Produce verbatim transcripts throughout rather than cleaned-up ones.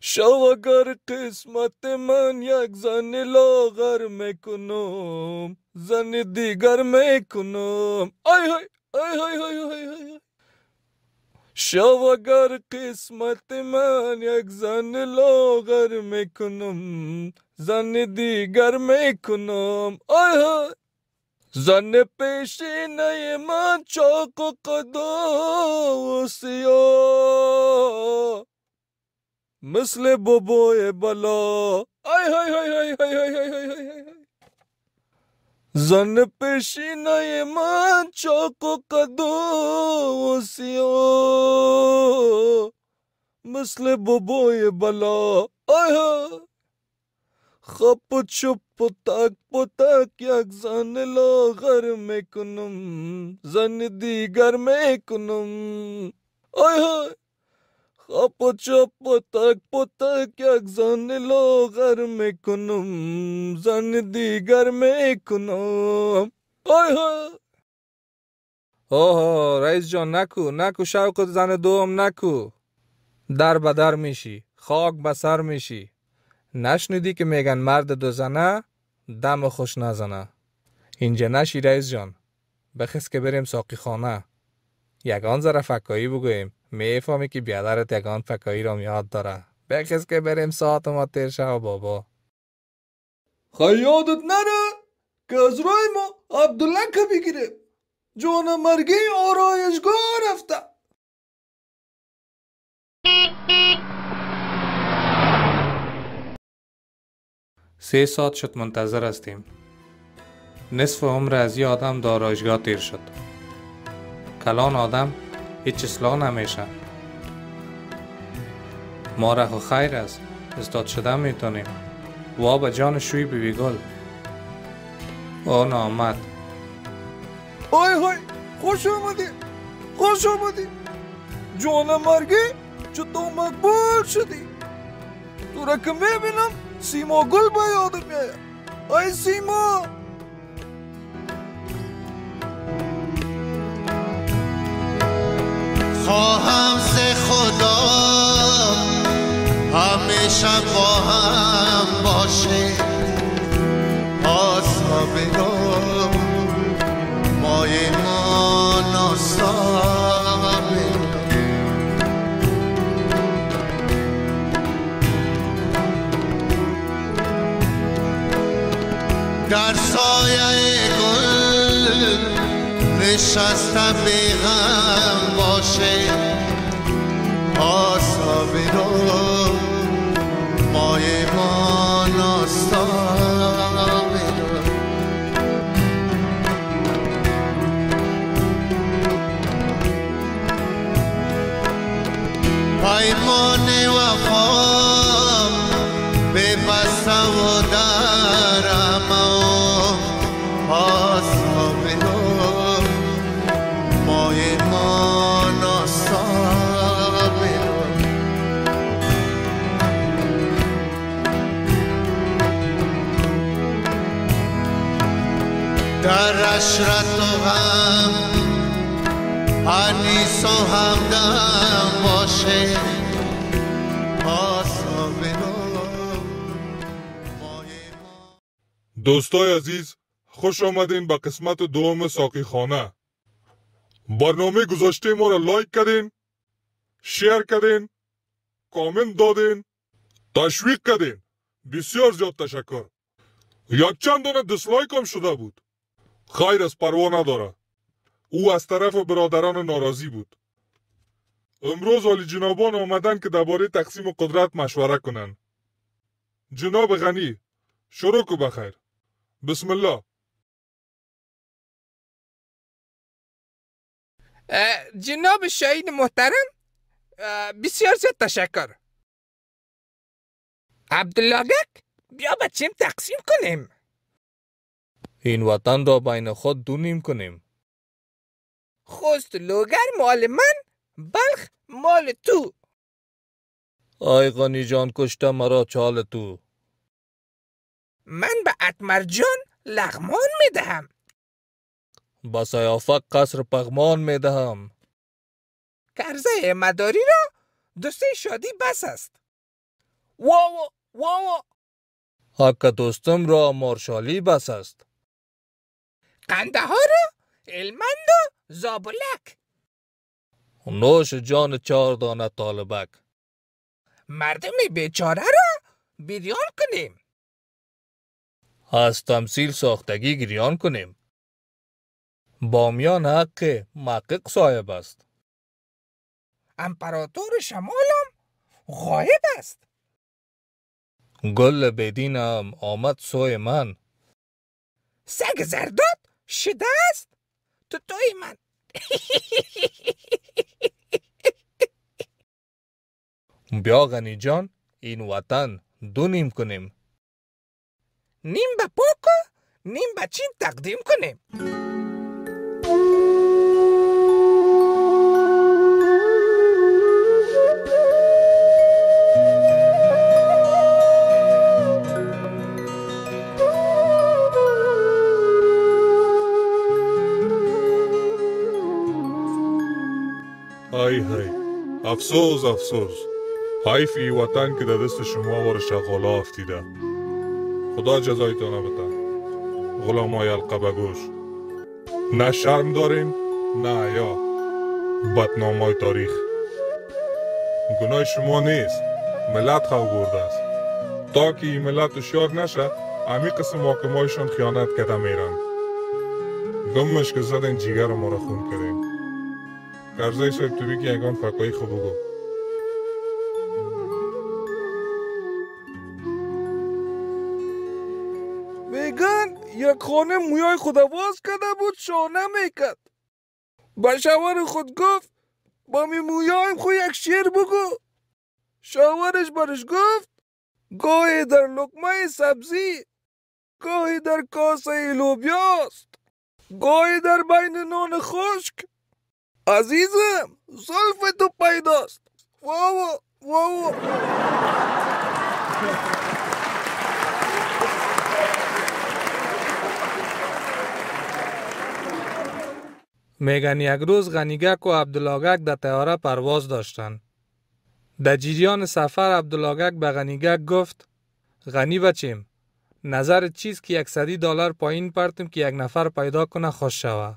شواگر قسمت من یک زن لاغر میکنم زن دیگر میکنم آی های آی های های های های شواگر قسمت من یک زن لاغر میکنم زن دیگر میکنم آی های زن پیشینه من چاق و قداسی ها مثل بابای بلا آی های های های های های های های زن پیشینه من چاق و قداسی ها مثل بابای بلا آی ها खप छुप तक पुतक यक जन लागर में कुनुम जन दीगर में कुनुम ओय होय खप छुप तक पुतक यक जन लागर में कुनुम जन दीगर में कुनुम ओय होय ओहो रईस जान नाकू नाकू शौक जन दोम नाकू दर बदर میشی خاک بسر میشی نشنیدی که میگن مرد دو زنه دم خوش نزنه اینجا نشی رئیس جان بخیز که بریم ساقی خانه یگان ذره فکایی بگوییم میفهمی که بیادرت یگان فکایی را میاد داره بخیز که بریم ساعت ما تیر شو بابا خیادت نره که از رای ما عبدالله بگیریم جان مرگی آرایشگاه رفته سه ساعت شد منتظر هستیم. نصف عمر از یه آدم در آرایشگاه تیر شد. کلان آدم هیچ اصلاح نمیشه. ما راه خیر است. استاد شدن میتونیم. وا به جان شوی بیبی گل. او نامد. آی های خوش آمدی. خوش آمدی. جان مرگی چطور مقبول شدی. تو را که میبینم سیما گل با یادم میاد آی سیما خواهم ز خدا همیشه با هم باشه آسابه را مای ما ناسابه در سایه گل نشسته بی غم باشه آسابه رو مای ما ناسابه رو پیمان وفا به بسته و درم در عشرت و هم انیس و همدم باشه دوستای عزیز خوش آمدین به قسمت دوم ساقی خانه برنامه گذاشته ما را لایک کردین شیر کردین کامنت دادین تشویق کردین بسیار زیاد تشکر یک چند دانه دیسلایک هم شده بود خیر از پروا نداره او از طرف برادران ناراضی بود امروز عالی جنابان آمدن که درباره تقسیم قدرت مشوره کنن جناب غنی شروع کو بخیر بسم الله جناب شهید محترم بسیار زیاد تشکر عبدالله بک بیا بچیم تقسیم کنیم این وطن را بین خود دونیم کنیم خوست لوگر مال من بلخ مال تو آی غنی جان کشته مرا چال تو من به اتمر جان لغمان میدهم با سیافق قصر پغمان میدهم کرزه مداری را دوسته شادی بس است. واو واو حق دوستم را مارشالی بس است. قنده ها را المند و زابلک. نوش جان چار دانه طالبک. مردم بیچاره را بیریان کنیم. از تمثیل ساختگی گریان کنیم. بامیان حق محقق صاحب است. امپراتور شمالم غایب است. گل بدینم آمد سوی من. سگ زرداد شده است تو توی من. بیا غنی جان این وطن دو نیم کنیم. نیم به پاکو نیم به چین تقدیم کنیم. های های افسوس افسوس حیف ای وطن که در دست شما وار شغالا افتیده. خدا جزایتانه بده غلامای القبه گوش. نه شرم داریم نه حیا. بدنامای تاریخ. گناه شما نیست، ملت خواه برده است. تا که این ملت هوشیار نشه امی قسم حاکمایشان خیانت کده میرن. گمش که زدن جیگر ما را خون کردیم. کرزای صاحب تو بگی اگان فقایی خوب بگو. میگن یک خانه مویای خود آواز کرده بود شانه میکد. به شوهر خود گفت با می مویایم خود یک شعر بگو. شوهرش برش گفت گاهی در لقمه سبزی، گاهی در کاسه لوبیاست، گاهی در بین نان خشک. عزیزم زلف تو پیداست. واو واو میگن یک روز غنیگک و عبدالله گک در طیاره پرواز داشتند. در جریان سفر عبدالله گک به غنیگک گفت غنی بچیم نظر چیز که یک صدی دلار پایین پرتم که یک نفر پیدا کنه خوش شوه.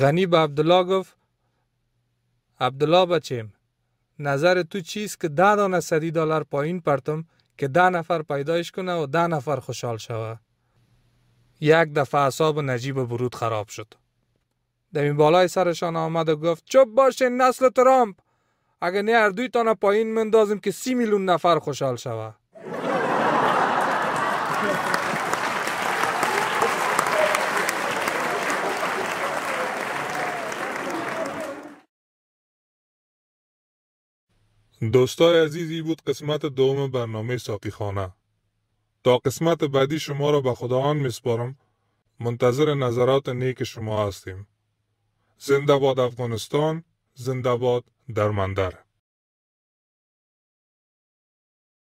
غنی به عبدالله گفت عبدالله بچیم نظر تو چیست که ده دانه صدی دلار پایین پرتم که ده نفر پیدایش کنه و ده نفر خوشحال شوه. یک دفعه اعصاب نجیب برود خراب شد. دمی بالای سرشان آمد و گفت چپ باشین نسل ترامپ اگه نه هر دوی تانه پایین مندازیم که سی میلیون نفر خوشحال شوه. دوستای عزیزی بود قسمت دوم برنامه ساقی خانه. تا قسمت بعدی شما را به خداوند میسپارم. منتظر نظرات نیک شما هستیم. زنده باد افغانستان، زنده باد درمندر.